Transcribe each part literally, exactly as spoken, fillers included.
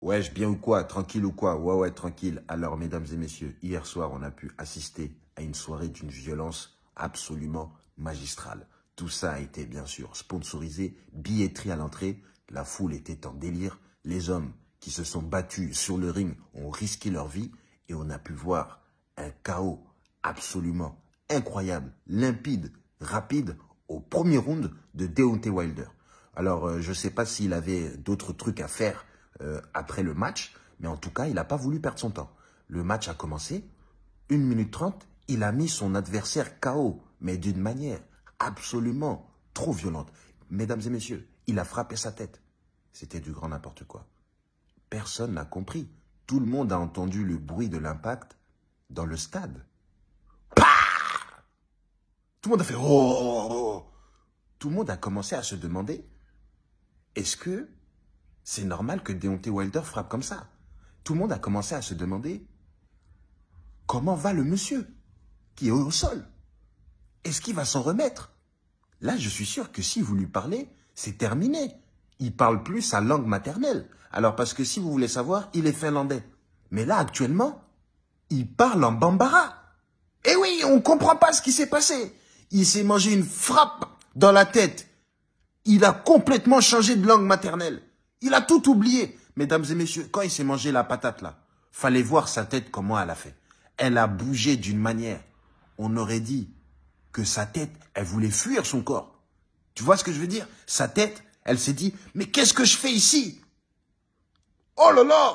Wesh, bien ou quoi? Tranquille ou quoi? Ouais, ouais, tranquille. Alors, mesdames et messieurs, hier soir, on a pu assister à une soirée d'une violence absolument magistrale. Tout ça a été, bien sûr, sponsorisé, billetterie à l'entrée. La foule était en délire. Les hommes qui se sont battus sur le ring ont risqué leur vie et on a pu voir un chaos absolument incroyable, limpide, rapide, au premier round de Deontay Wilder. Alors, je ne sais pas s'il avait d'autres trucs à faire Euh, après le match, mais en tout cas, il n'a pas voulu perdre son temps. Le match a commencé, une minute trente, il a mis son adversaire K O, mais d'une manière absolument trop violente. Mesdames et messieurs, il a frappé sa tête. C'était du grand n'importe quoi. Personne n'a compris. Tout le monde a entendu le bruit de l'impact dans le stade. Pah! Tout le monde a fait oh, oh, oh. Tout le monde a commencé à se demander, est-ce que c'est normal que Deontay Wilder frappe comme ça? Tout le monde a commencé à se demander comment va le monsieur qui est au sol? Est-ce qu'il va s'en remettre? Là, je suis sûr que si vous lui parlez, c'est terminé. Il parle plus sa langue maternelle. Alors, parce que si vous voulez savoir, il est finlandais. Mais là, actuellement, il parle en bambara. Eh oui, on ne comprend pas ce qui s'est passé. Il s'est mangé une frappe dans la tête. Il a complètement changé de langue maternelle. Il a tout oublié. Mesdames et messieurs, quand il s'est mangé la patate là, fallait voir sa tête comment elle a fait. Elle a bougé d'une manière. On aurait dit que sa tête, elle voulait fuir son corps. Tu vois ce que je veux dire? Sa tête, elle s'est dit, mais qu'est-ce que je fais ici? Oh là là!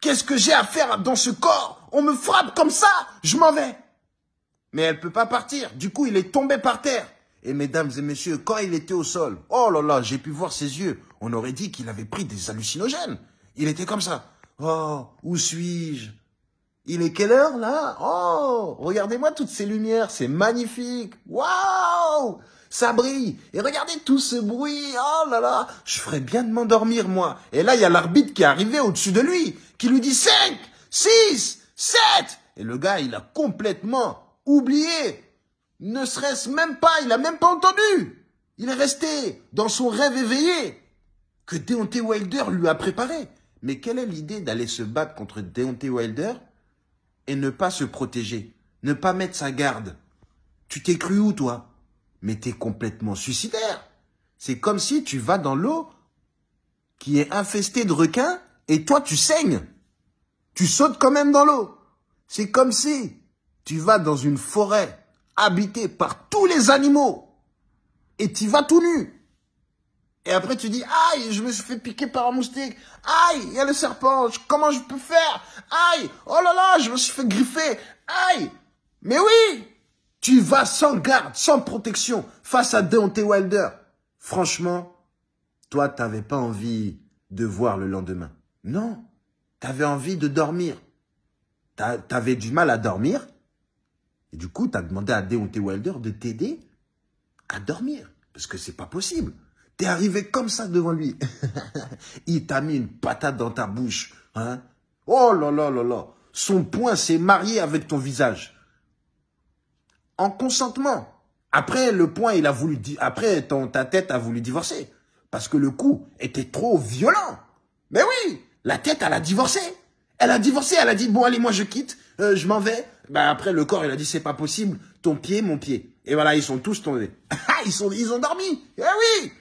Qu'est-ce que j'ai à faire dans ce corps? On me frappe comme ça, je m'en vais. Mais elle ne peut pas partir. Du coup, il est tombé par terre. Et mesdames et messieurs, quand il était au sol, oh là là, j'ai pu voir ses yeux. On aurait dit qu'il avait pris des hallucinogènes. Il était comme ça. Oh, où suis-je? Il est quelle heure là? Oh, regardez-moi toutes ces lumières, c'est magnifique. Waouh, ça brille. Et regardez tout ce bruit. Oh là là, je ferais bien de m'endormir moi. Et là, il y a l'arbitre qui est arrivé au-dessus de lui, qui lui dit cinq, six, sept. Et le gars, il a complètement oublié. Ne serait-ce même pas, il n'a même pas entendu. Il est resté dans son rêve éveillé que Deontay Wilder lui a préparé. Mais quelle est l'idée d'aller se battre contre Deontay Wilder et ne pas se protéger, ne pas mettre sa garde? Tu t'es cru où, toi? Mais t'es complètement suicidaire. C'est comme si tu vas dans l'eau qui est infestée de requins et toi, tu saignes. Tu sautes quand même dans l'eau. C'est comme si tu vas dans une forêt habité par tous les animaux, et tu vas tout nu. Et après, tu dis, aïe, je me suis fait piquer par un moustique. Aïe, il y a le serpent, comment je peux faire? Aïe, oh là là, je me suis fait griffer. Aïe, mais oui, tu vas sans garde, sans protection, face à Deontay Wilder. Franchement, toi, tu n'avais pas envie de voir le lendemain. Non, tu avais envie de dormir. Tu avais du mal à dormir. Et du coup, tu as demandé à Deontay Wilder de t'aider à dormir. Parce que c'est pas possible. Tu es arrivé comme ça devant lui. Il t'a mis une patate dans ta bouche. Hein? Oh là là là là. Son poing s'est marié avec ton visage. En consentement. Après, le poing, il a voulu di- Après, ton, ta tête a voulu divorcer. Parce que le coup était trop violent. Mais oui, la tête, elle a divorcé. Elle a divorcé, elle a dit, bon, allez, moi, je quitte, euh, je m'en vais. Ben, après, le corps, il a dit, c'est pas possible, ton pied, mon pied. Et voilà, ils sont tous tombés. ils, sont, ils ont dormi. Eh oui!